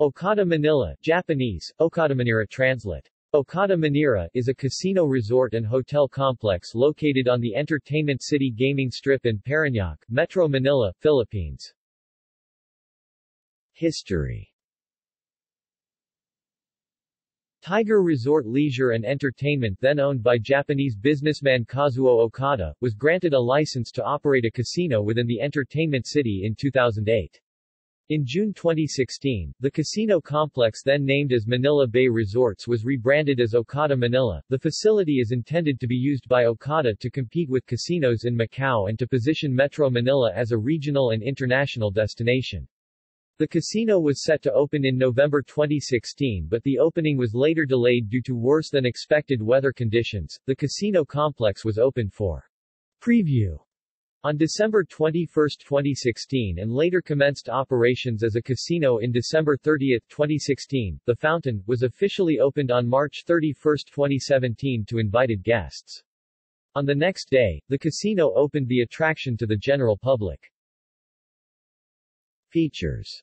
Okada Manila, Japanese, Okada Manila translate. Okada Manila is a casino resort and hotel complex located on the Entertainment City gaming strip in Parañaque, Metro Manila, Philippines. History. Tiger Resort Leisure and Entertainment, then owned by Japanese businessman Kazuo Okada, was granted a license to operate a casino within the Entertainment City in 2008. In June 2016, the casino complex then named as Manila Bay Resorts was rebranded as Okada Manila. The facility is intended to be used by Okada to compete with casinos in Macau and to position Metro Manila as a regional and international destination. The casino was set to open in November 2016, but the opening was later delayed due to worse than expected weather conditions. The casino complex was opened for preview on December 21, 2016, and later commenced operations as a casino in December 30, 2016. The fountain was officially opened on March 31, 2017, to invited guests. On the next day, the casino opened the attraction to the general public. Features.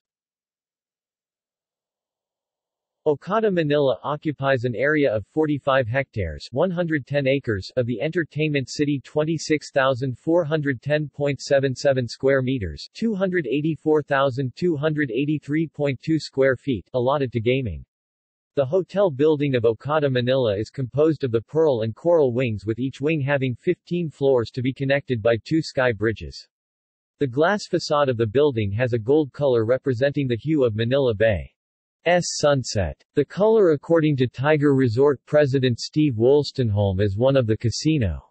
Okada Manila occupies an area of 45 hectares 110 acres of the Entertainment City 26,410.77 square meters 284,283.2 square feet allotted to gaming. The hotel building of Okada Manila is composed of the pearl and coral wings, with each wing having 15 floors to be connected by 2 sky bridges. The glass facade of the building has a gold color representing the hue of Manila Bay's sunset. The color, according to Tiger Resort President Steve Wolstenholme, is one of the casino's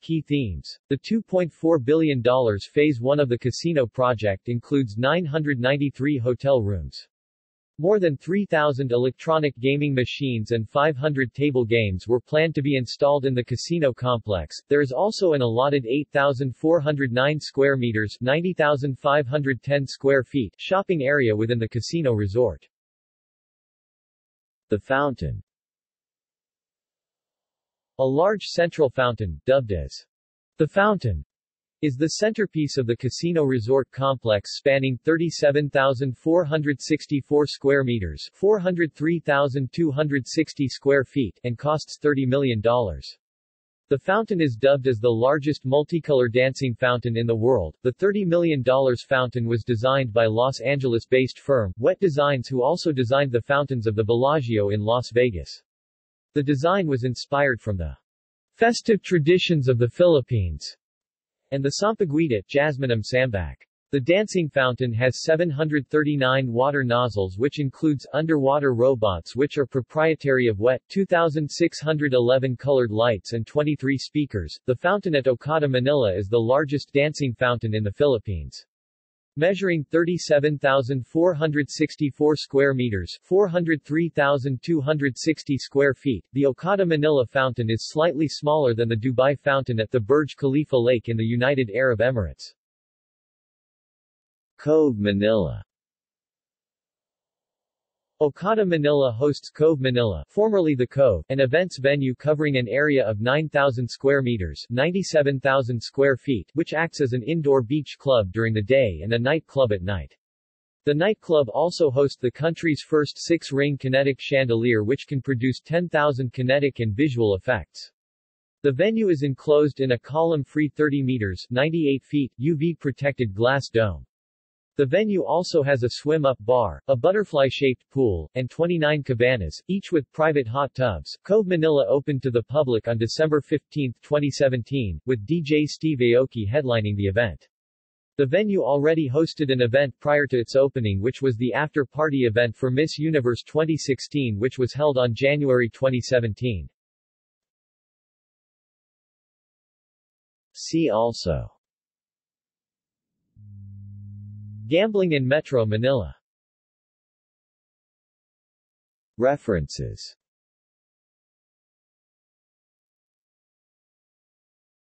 key themes. The $2.4 billion Phase 1 of the casino project includes 993 hotel rooms, more than 3,000 electronic gaming machines, and 500 table games were planned to be installed in the casino complex. There is also an allotted 8,409 square meters, 90,510 square feet shopping area within the casino resort. The fountain. A large central fountain, dubbed as the fountain, is the centerpiece of the casino resort complex, spanning 37,464 square meters, 403,260 square feet, and costs $30 million. The fountain is dubbed as the largest multicolor dancing fountain in the world. The $30 million fountain was designed by Los Angeles-based firm Wet Designs, who also designed the fountains of the Bellagio in Las Vegas. The design was inspired from the festive traditions of the Philippines and the Sampaguita, Jasminum sambac. The dancing fountain has 739 water nozzles, which includes underwater robots which are proprietary of Wet, 2,611 colored lights, and 23 speakers. The fountain at Okada Manila is the largest dancing fountain in the Philippines, measuring 37,464 square meters, 403,260 square feet. The Okada Manila fountain is slightly smaller than the Dubai fountain at the Burj Khalifa Lake in the United Arab Emirates. Cove Manila. Okada Manila hosts Cove Manila, formerly The Cove, an events venue covering an area of 9,000 square meters, 97,000 square feet, which acts as an indoor beach club during the day and a nightclub at night. The nightclub also hosts the country's first 6-ring kinetic chandelier, which can produce 10,000 kinetic and visual effects. The venue is enclosed in a column-free 30 meters, 98 feet, UV-protected glass dome. The venue also has a swim-up bar, a butterfly-shaped pool, and 29 cabanas, each with private hot tubs. Cove Manila opened to the public on December 15, 2017, with DJ Steve Aoki headlining the event. The venue already hosted an event prior to its opening, which was the after-party event for Miss Universe 2016, which was held on January 2017. See also: Gambling in Metro Manila. References.